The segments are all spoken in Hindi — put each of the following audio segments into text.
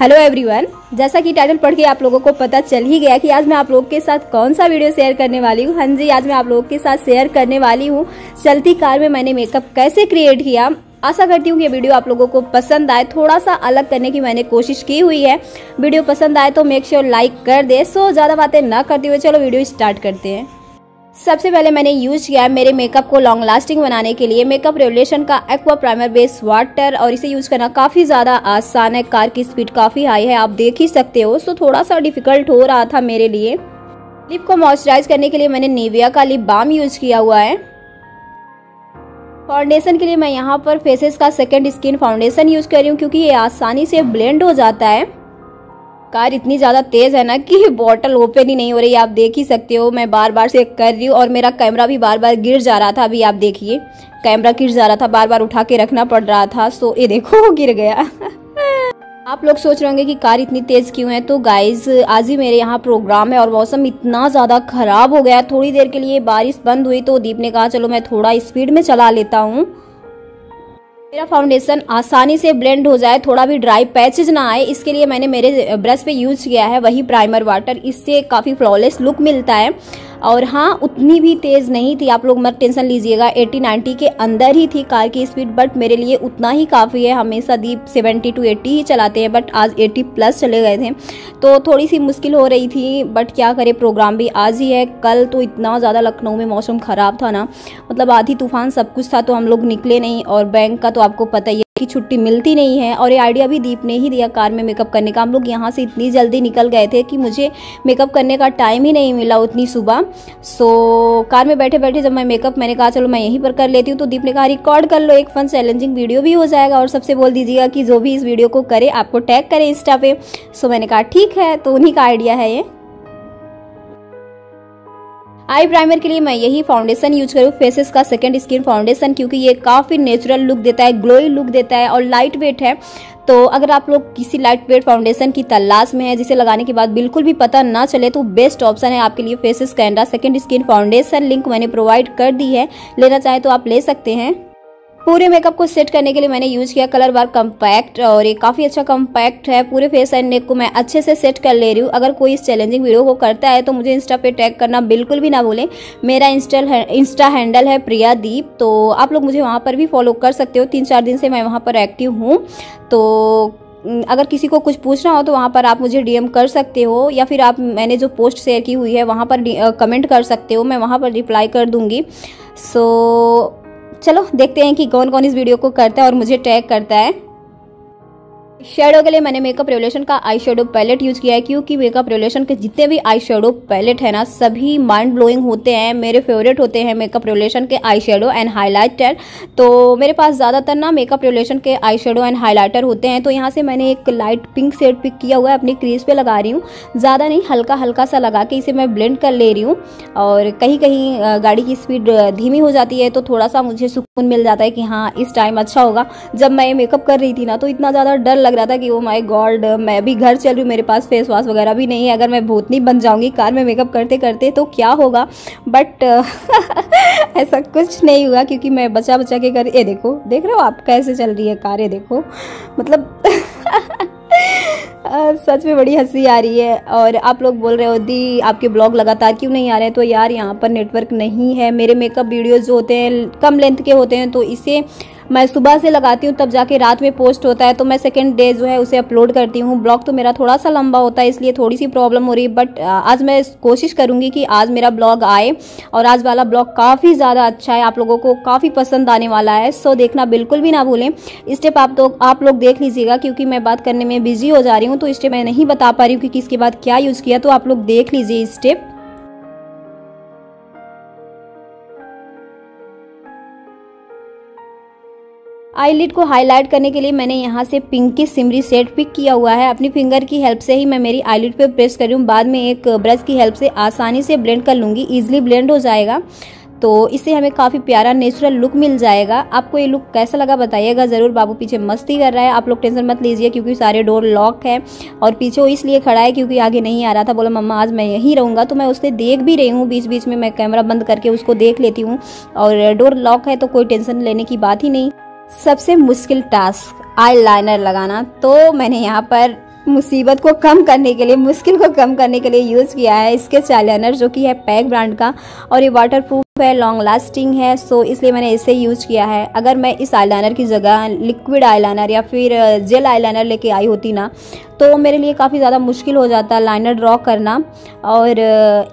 हेलो एवरीवन, जैसा कि टाइटल पढ़ के आप लोगों को पता चल ही गया कि आज मैं आप लोगों के साथ कौन सा वीडियो शेयर करने वाली हूँ। हाँ जी, आज मैं आप लोगों के साथ शेयर करने वाली हूँ चलती कार में मैंने मेकअप कैसे क्रिएट किया। आशा करती हूँ कि ये वीडियो आप लोगों को पसंद आए। थोड़ा सा अलग करने की मैंने कोशिश की हुई है। वीडियो पसंद आए तो मेक श्योर लाइक कर दे। सो ज़्यादा बातें ना करते हुए चलो वीडियो स्टार्ट करते हैं। सबसे पहले मैंने यूज़ किया है मेरे मेकअप को लॉन्ग लास्टिंग बनाने के लिए मेकअप रेवोल्यूशन का एक्वा प्राइमर बेस वाटर, और इसे यूज़ करना काफ़ी ज़्यादा आसान है। कार की स्पीड काफ़ी हाई है, आप देख ही सकते हो, सो थोड़ा सा डिफिकल्ट हो रहा था मेरे लिए। लिप को मॉइस्चराइज करने के लिए मैंने निविया का लिप बाम यूज़ किया हुआ है। फाउंडेशन के लिए मैं यहाँ पर फेसेस का सेकेंड स्किन फाउंडेशन यूज़ कर रही हूँ, क्योंकि ये आसानी से ब्लेंड हो जाता है। कार इतनी ज़्यादा तेज़ है ना कि बॉटल ओपन ही नहीं हो रही, आप देख ही सकते हो। मैं बार बार चेक कर रही हूँ और मेरा कैमरा भी बार बार गिर जा रहा था। अभी आप देखिए, कैमरा गिर जा रहा था, बार बार उठा के रखना पड़ रहा था। सो ये देखो गिर गया। आप लोग सोच रहे होंगे कि कार इतनी तेज़ क्यों है। तो गाइज, आज ही मेरे यहाँ प्रोग्राम है और मौसम इतना ज़्यादा ख़राब हो गया। थोड़ी देर के लिए बारिश बंद हुई तो दीप ने कहा चलो मैं थोड़ा स्पीड में चला लेता हूँ, मेरा फाउंडेशन आसानी से ब्लेंड हो जाए, थोड़ा भी ड्राई पैचेज ना आए। इसके लिए मैंने मेरे ब्रश पे यूज़ किया है वही प्राइमर वाटर। इससे काफ़ी फ्लॉलेस लुक मिलता है। और हाँ, उतनी भी तेज़ नहीं थी, आप लोग मत टेंशन लीजिएगा। 80-90 के अंदर ही थी कार की स्पीड, बट मेरे लिए उतना ही काफ़ी है। हमेशा दीप 70-80 ही चलाते हैं, बट आज 80+ चले गए थे, तो थोड़ी सी मुश्किल हो रही थी। बट क्या करें, प्रोग्राम भी आज ही है। कल तो इतना ज़्यादा लखनऊ में मौसम ख़राब था ना, मतलब आंधी तूफान सब कुछ था, तो हम लोग निकले नहीं। और बैंक का तो आपको पता ही है कि छुट्टी मिलती नहीं है। और ये आइडिया भी दीप ने ही दिया कार में मेकअप करने का। हम लोग यहाँ से इतनी जल्दी निकल गए थे कि मुझे मेकअप करने का टाइम ही नहीं मिला उतनी सुबह। सो कार में बैठे बैठे जब मैंने कहा चलो मैं यहीं पर कर लेती हूँ, तो दीप ने कहा रिकॉर्ड कर लो, एक फन चैलेंजिंग वीडियो भी हो जाएगा, और सबसे बोल दीजिएगा कि जो भी इस वीडियो को करे आपको टैग करे इंस्टा पे। सो मैंने कहा ठीक है, तो उन्हीं का आइडिया है ये। आई प्राइमर के लिए मैं यही फाउंडेशन यूज करूँ, फेसेस का सेकंड स्किन फाउंडेशन, क्योंकि ये काफ़ी नेचुरल लुक देता है, ग्लोई लुक देता है और लाइट वेट है। तो अगर आप लोग किसी लाइट वेट फाउंडेशन की तलाश में है जिसे लगाने के बाद बिल्कुल भी पता ना चले, तो बेस्ट ऑप्शन है आपके लिए faces Canada second skin foundation. Link मैंने प्रोवाइड कर दी है, लेना चाहे तो आप ले सकते हैं। पूरे मेकअप को सेट करने के लिए मैंने यूज़ किया कलरबार कम्पैक्ट, और ये काफ़ी अच्छा कम्पैक्ट है। पूरे फेस एंड नेक को मैं अच्छे से सेट कर ले रही हूँ। अगर कोई इस चैलेंजिंग वीडियो को करता है तो मुझे इंस्टा पे टैग करना बिल्कुल भी ना भूलें। मेरा इंस्टा हैंडल है प्रिया दीप, तो आप लोग मुझे वहाँ पर भी फॉलो कर सकते हो। 3-4 दिन से मैं वहाँ पर एक्टिव हूँ, तो अगर किसी को कुछ पूछना हो तो वहाँ पर आप मुझे डीएम कर सकते हो, या फिर आप मैंने जो पोस्ट शेयर की हुई है वहाँ पर कमेंट कर सकते हो, मैं वहाँ पर रिप्लाई कर दूँगी। सो चलो देखते हैं कि कौन कौन इस वीडियो को करता है और मुझे टैग करता है। शेडो के लिए मैंने मेकअप रेवोल्यूशन का आई शेडो पैलेट यूज़ किया है, क्योंकि मेकअप रेवोल्यूशन के जितने भी आई शेडो पैलेट है ना, सभी माइंड ब्लोइंग होते हैं। मेरे फेवरेट होते हैं मेकअप रेवोल्यूशन के आई शेडो एंड हाइलाइटर। तो मेरे पास ज़्यादातर ना मेकअप रेवोल्यूशन के आई शेडो एंड हाइलाइटर होते हैं। तो यहाँ से मैंने एक लाइट पिंक शेड पिक किया हुआ है, अपनी क्रीज पर लगा रही हूँ, ज़्यादा नहीं, हल्का हल्का सा लगा के इसे मैं ब्लेंड कर ले रही हूँ। और कहीं कहीं गाड़ी की स्पीड धीमी हो जाती है तो थोड़ा सा मुझे सुकून मिल जाता है कि हाँ इस टाइम अच्छा होगा। जब मैं मेकअप कर रही थी ना तो इतना ज़्यादा डर लग रहा था कि ओ माय गॉड, मैं भी घर चल रही हूँ, मेरे पास फेस वॉश वगैरह भी नहीं है, अगर मैं भूतनी बन जाऊँगी कार में मेकअप करते करते तो क्या होगा। बट ऐसा कुछ नहीं हुआ, क्योंकि मैं बचा बचा के कर, ये देखो देख रहे हो आप कैसे चल रही है कार, ये देखो, मतलब सच में बड़ी हंसी आ रही है। और आप लोग बोल रहे हो दी आपके ब्लॉग लगातार क्यों नहीं आ रहे हैं, तो यार यहाँ पर नेटवर्क नहीं है। मेरे मेकअप वीडियोज़ जो होते हैं कम लेंथ के होते हैं, तो इसे मैं सुबह से लगाती हूँ तब जाके रात में पोस्ट होता है, तो मैं सेकेंड डे जो है उसे अपलोड करती हूँ। ब्लॉग तो मेरा थोड़ा सा लंबा होता है, इसलिए थोड़ी सी प्रॉब्लम हो रही है। बट आज मैं कोशिश करूँगी कि आज मेरा ब्लॉग आए, और आज वाला ब्लॉग काफ़ी ज़्यादा अच्छा है, आप लोगों को काफ़ी पसंद आने वाला है। सो देखना बिल्कुल भी ना भूलें। स्टेप आप लोग देख लीजिएगा, क्योंकि मैं बात करने में बिजी हो जा रही हूँ, तो स्टेप मैं नहीं बता पा रही हूँ कि किसके बाद क्या यूज़ किया, तो आप लोग देख लीजिए स्टेप। आईलिड को हाईलाइट करने के लिए मैंने यहाँ से पिंक की सिमरी सेट पिक किया हुआ है। अपनी फिंगर की हेल्प से ही मैं मेरी आईलिड पे प्रेस कर रही हूँ, बाद में एक ब्रश की हेल्प से आसानी से ब्लेंड कर लूँगी, ईजिली ब्लेंड हो जाएगा। तो इससे हमें काफ़ी प्यारा नेचुरल लुक मिल जाएगा। आपको ये लुक कैसा लगा बताइएगा ज़रूर। बाबू पीछे मस्ती कर रहा है, आप लोग टेंशन मत लीजिए, क्योंकि सारे डोर लॉक है, और पीछे वो इसलिए खड़ा है क्योंकि आगे नहीं आ रहा था। बोला मम्मा आज मैं यहीं रहूँगा, तो मैं उससे देख भी रही हूँ, बीच बीच में मैं कैमरा बंद करके उसको देख लेती हूँ। और डोर लॉक है तो कोई टेंशन लेने की बात ही नहीं। सबसे मुश्किल टास्क आईलाइनर लगाना, तो मैंने यहाँ पर मुसीबत को कम करने के लिए, मुश्किल को कम करने के लिए यूज़ किया है इसके चाइलाइनर, जो कि है पैक ब्रांड का, और ये वाटरप्रूफ है, लॉन्ग लास्टिंग है, सो इसलिए मैंने इसे यूज़ किया है। अगर मैं इस आईलाइनर की जगह लिक्विड आईलाइनर या फिर जेल आईलाइनर लेके आई होती ना तो मेरे लिए काफ़ी ज़्यादा मुश्किल हो जाता लाइनर ड्रॉ करना। और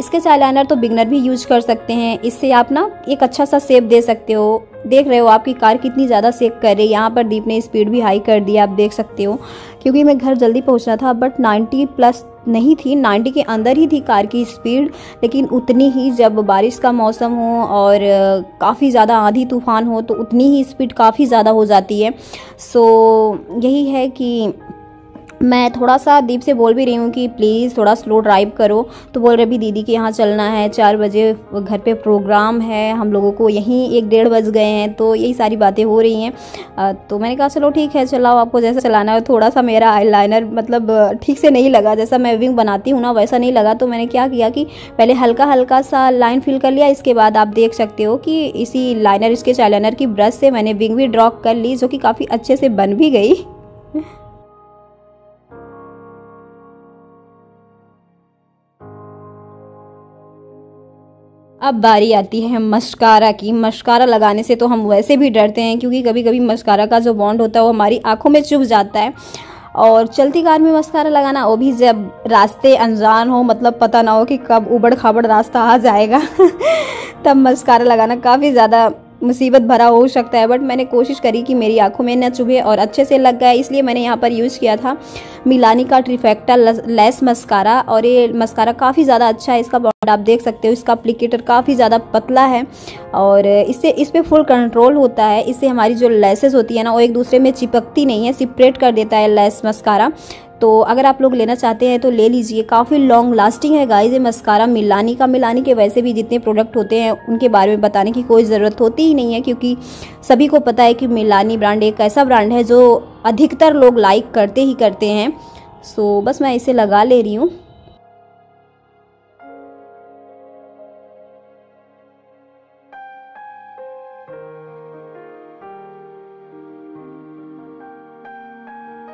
इसके चाइलाइनर तो बिगनर भी यूज कर सकते हैं, इससे आप ना एक अच्छा सा शेप दे सकते हो। देख रहे हो आपकी कार कितनी ज़्यादा सेक कर रही है, यहाँ पर दीप ने स्पीड भी हाई कर दिया, आप देख सकते हो, क्योंकि मैं घर जल्दी पहुँचना था। बट 90 प्लस नहीं थी, 90 के अंदर ही थी कार की स्पीड, लेकिन उतनी ही जब बारिश का मौसम हो और काफ़ी ज़्यादा आंधी तूफान हो तो उतनी ही स्पीड काफ़ी ज़्यादा हो जाती है। सो यही है कि मैं थोड़ा सा दीप से बोल भी रही हूँ कि प्लीज़ थोड़ा स्लो ड्राइव करो, तो बोल रहे भी दीदी कि यहाँ चलना है, 4 बजे घर पे प्रोग्राम है, हम लोगों को यहीं 1-1:30 बज गए हैं, तो यही सारी बातें हो रही हैं। तो मैंने कहा चलो ठीक है चलाओ, आपको जैसा चलाना है। थोड़ा सा मेरा आईलाइनर मतलब ठीक से नहीं लगा, जैसा मैं विंग बनाती हूँ ना वैसा नहीं लगा, तो मैंने क्या किया कि पहले हल्का हल्का सा लाइन फिल कर लिया। इसके बाद आप देख सकते हो कि इसी लाइनर, इसके आईलाइनर की ब्रश से मैंने विंग भी ड्रॉ कर ली, जो कि काफ़ी अच्छे से बन भी गई। अब बारी आती है मस्कारा की। मस्कारा लगाने से तो हम वैसे भी डरते हैं, क्योंकि कभी कभी मस्कारा का जो बॉन्ड होता है वो हमारी आंखों में चुभ जाता है, और चलती कार में मस्कारा लगाना, वो भी जब रास्ते अनजान हो, मतलब पता ना हो कि कब उबड़ खाबड़ रास्ता आ जाएगा तब मस्कारा लगाना काफ़ी ज़्यादा मुसीबत भरा हो सकता है। बट मैंने कोशिश करी कि मेरी आंखों में न चुभे और अच्छे से लग गया, इसलिए मैंने यहाँ पर यूज़ किया था मिलानी का ट्रिफेक्टा लैश मस्कारा, और ये मस्कारा काफ़ी ज़्यादा अच्छा है। इसका बॉन्ड आप देख सकते हो, इसका एप्लीकेटर काफ़ी ज़्यादा पतला है और इससे इस पर फुल कंट्रोल होता है, इससे हमारी जो लैसेज होती है ना वो एक दूसरे में चिपकती नहीं है, सेपरेट कर देता है लैश मस्कारा। तो अगर आप लोग लेना चाहते हैं तो ले लीजिए, काफ़ी लॉन्ग लास्टिंग है गाइस ये मस्कारा मिलानी का। मिलानी के वैसे भी जितने प्रोडक्ट होते हैं उनके बारे में बताने की कोई ज़रूरत होती ही नहीं है, क्योंकि सभी को पता है कि मिलानी ब्रांड एक ऐसा ब्रांड है जो अधिकतर लोग लाइक करते ही करते हैं। सो बस मैं इसे लगा ले रही हूँ।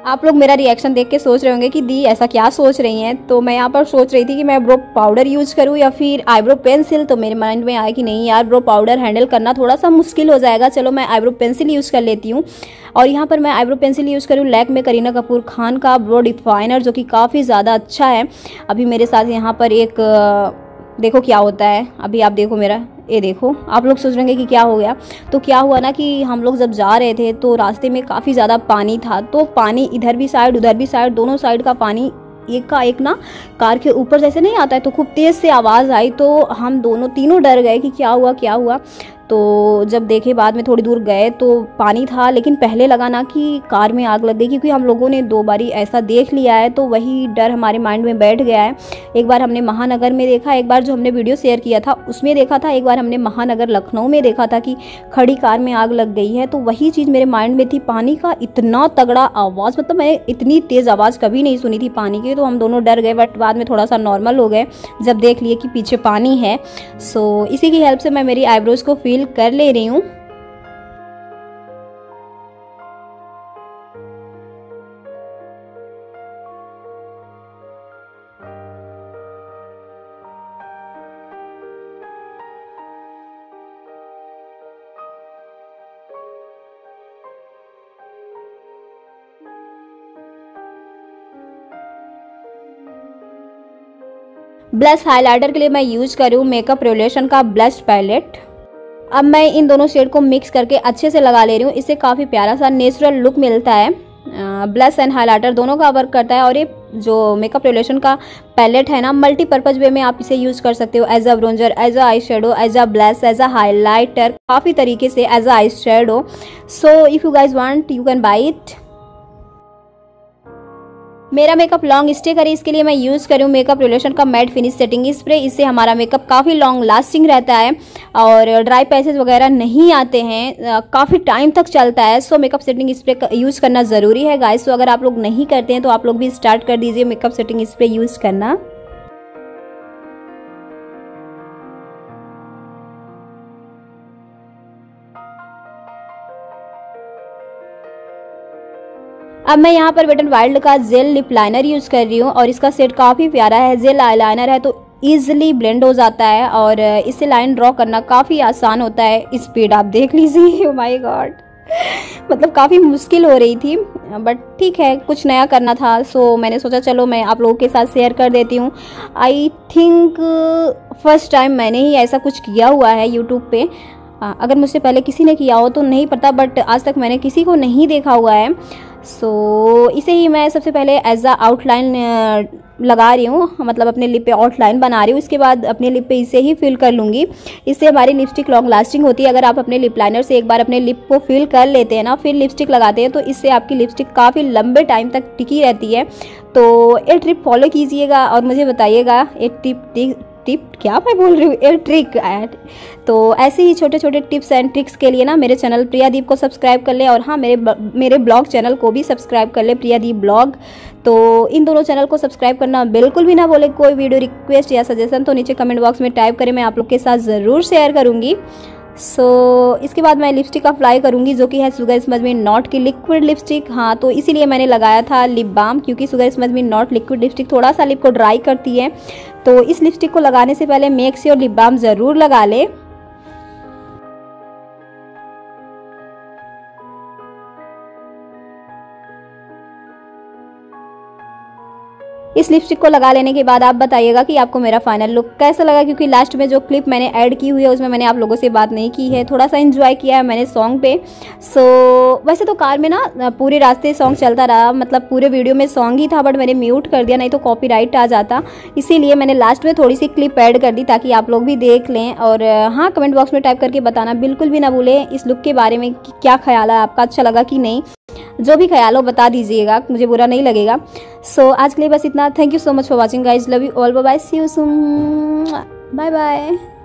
आप लोग मेरा रिएक्शन देख के सोच रहे होंगे कि दी ऐसा क्या सोच रही हैं, तो मैं यहाँ पर सोच रही थी कि मैं ब्रो पाउडर यूज़ करूँ या फिर आईब्रो पेंसिल। तो मेरे माइंड में आया कि नहीं यार, ब्रो पाउडर हैंडल करना थोड़ा सा मुश्किल हो जाएगा, चलो मैं आईब्रो पेंसिल यूज़ कर लेती हूँ। और यहाँ पर मैं आईब्रो पेंसिल यूज़ करूँ लैक्मे करीना कपूर खान का ब्रो डिफाइनर, जो कि काफ़ी ज़्यादा अच्छा है। अभी मेरे साथ यहाँ पर एक देखो क्या होता है, अभी आप देखो मेरा, ये देखो, आप लोग सोच रहे हैं कि क्या हो गया। तो क्या हुआ ना कि हम लोग जब जा रहे थे तो रास्ते में काफ़ी ज़्यादा पानी था, तो पानी इधर भी साइड उधर भी साइड, दोनों साइड का पानी एक का एक ना कार के ऊपर जैसे नहीं आता है, तो खूब तेज़ से आवाज़ आई, तो हम दोनों तीनों डर गए कि क्या हुआ क्या हुआ। तो जब देखे बाद में थोड़ी दूर गए तो पानी था, लेकिन पहले लगा ना कि कार में आग लग गई, क्योंकि हम लोगों ने 2 बारी ऐसा देख लिया है, तो वही डर हमारे माइंड में बैठ गया है। एक बार हमने महानगर में देखा, एक बार जो हमने वीडियो शेयर किया था उसमें देखा था, एक बार हमने महानगर लखनऊ में देखा था कि खड़ी कार में आग लग गई है। तो वही चीज़ मेरे माइंड में थी, पानी का इतना तगड़ा आवाज़, मतलब मैंने इतनी तेज़ आवाज़ कभी नहीं सुनी थी पानी की। तो हम दोनों डर गए, बट बाद में थोड़ा सा नॉर्मल हो गए जब देख लिए कि पीछे पानी है। सो इसी की हेल्प से मैं मेरी आईब्रोज़ को फील कर ले रही हूँ। ब्लश हाइलाइटर के लिए मैं यूज करूँ मेकअप रेवोल्यूशन का ब्लश पैलेट। अब मैं इन दोनों शेड को मिक्स करके अच्छे से लगा ले रही हूँ, इससे काफ़ी प्यारा सा नेचुरल लुक मिलता है। ब्लश एंड हाइलाइटर दोनों का वर्क करता है, और ये जो मेकअप रेवोल्यूशन का पैलेट है ना, मल्टीपर्पज़ वे में आप इसे यूज़ कर सकते हो as a bronzer, as a eye shadow, as a blush, as a highlighter, काफ़ी तरीके से as a eye shadow. So if you guys want you can buy it. मेरा मेकअप लॉन्ग स्टे करे, इसके लिए मैं यूज़ करूँ मेकअप रेवोल्यूशन का मैट फिनिश सेटिंग स्प्रे। इससे हमारा मेकअप काफ़ी लॉन्ग लास्टिंग रहता है और ड्राई पैचेस वगैरह नहीं आते हैं, काफ़ी टाइम तक चलता है। So makeup setting spray use करना ज़रूरी है गाइस। सो अगर आप लोग नहीं करते हैं तो आप लोग भी स्टार्ट कर दीजिए मेकअप सेटिंग स्प्रे यूज़ करना। अब मैं यहाँ पर वेट एंड वाइल्ड का जेल लिप लाइनर यूज़ कर रही हूँ और इसका सेट काफ़ी प्यारा है। जेल आई लाइनर है तो ईजिली ब्लेंड हो जाता है और इससे लाइन ड्रॉ करना काफ़ी आसान होता है। स्पीड आप देख लीजिए, ओ माय गॉड, मतलब काफ़ी मुश्किल हो रही थी, बट ठीक है, कुछ नया करना था सो मैंने सोचा चलो मैं आप लोगों के साथ शेयर कर देती हूँ। आई थिंक फर्स्ट टाइम मैंने ही ऐसा कुछ किया हुआ है यूट्यूब पे। अगर मुझसे पहले किसी ने किया हो तो नहीं पता, बट आज तक मैंने किसी को नहीं देखा हुआ है। सो इसे ही मैं सबसे पहले एज अ आउटलाइन लगा रही हूँ, मतलब अपने लिप पे आउटलाइन बना रही हूँ। इसके बाद अपने लिप पे इसे ही फिल कर लूँगी। इससे हमारी लिपस्टिक लॉन्ग लास्टिंग होती है। अगर आप अपने लिप लाइनर से एक बार अपने लिप को फिल कर लेते हैं ना, फिर लिपस्टिक लगाते हैं, तो इससे आपकी लिपस्टिक काफ़ी लंबे टाइम तक टिकी रहती है। तो ये ट्रिप फॉलो कीजिएगा और मुझे बताइएगा ये टिप क्या मैं बोल रही हूँ, ये ट्रिक ऐड। तो ऐसे ही छोटे छोटे टिप्स एंड ट्रिक्स के लिए ना मेरे चैनल प्रियादीप को सब्सक्राइब कर ले और हाँ मेरे ब्लॉग चैनल को भी सब्सक्राइब कर ले, प्रियादीप ब्लॉग। तो इन दोनों चैनल को सब्सक्राइब करना बिल्कुल भी ना बोले। कोई वीडियो रिक्वेस्ट या सजेशन तो नीचे कमेंट बॉक्स में टाइप करें, मैं आप लोग के साथ ज़रूर शेयर करूँगी। सो इसके बाद मैं लिपस्टिक अप्लाई करूँगी जो कि है सुगर स्मज मी नॉट की लिक्विड लिपस्टिक। हाँ, तो इसीलिए मैंने लगाया था लिप बाम, क्योंकि sugar smudge me not liquid lipstick थोड़ा सा लिप को ड्राई करती है। तो इस लिपस्टिक को लगाने से पहले मेक श्योर लिप बाम ज़रूर लगा लें। इस लिपस्टिक को लगा लेने के बाद आप बताइएगा कि आपको मेरा फाइनल लुक कैसा लगा, क्योंकि लास्ट में जो क्लिप मैंने ऐड की हुई है उसमें मैंने आप लोगों से बात नहीं की है। थोड़ा सा एंजॉय किया है मैंने सॉन्ग पे। सो वैसे तो कार में ना पूरे रास्ते सॉन्ग चलता रहा, मतलब पूरे वीडियो में सॉन्ग ही था, बट मैंने म्यूट कर दिया, नहीं तो कॉपीराइट आ जाता। इसीलिए मैंने लास्ट में थोड़ी सी क्लिप ऐड कर दी ताकि आप लोग भी देख लें। और हाँ, कमेंट बॉक्स में टाइप करके बताना बिल्कुल भी ना भूलें इस लुक के बारे में, क्या ख्याल है आपका, अच्छा लगा कि नहीं। जो भी ख्याल हो बता दीजिएगा, मुझे बुरा नहीं लगेगा। सो आज के लिए बस इतना। Thank you so much for watching guys, love you all, bye, see you soon, bye bye.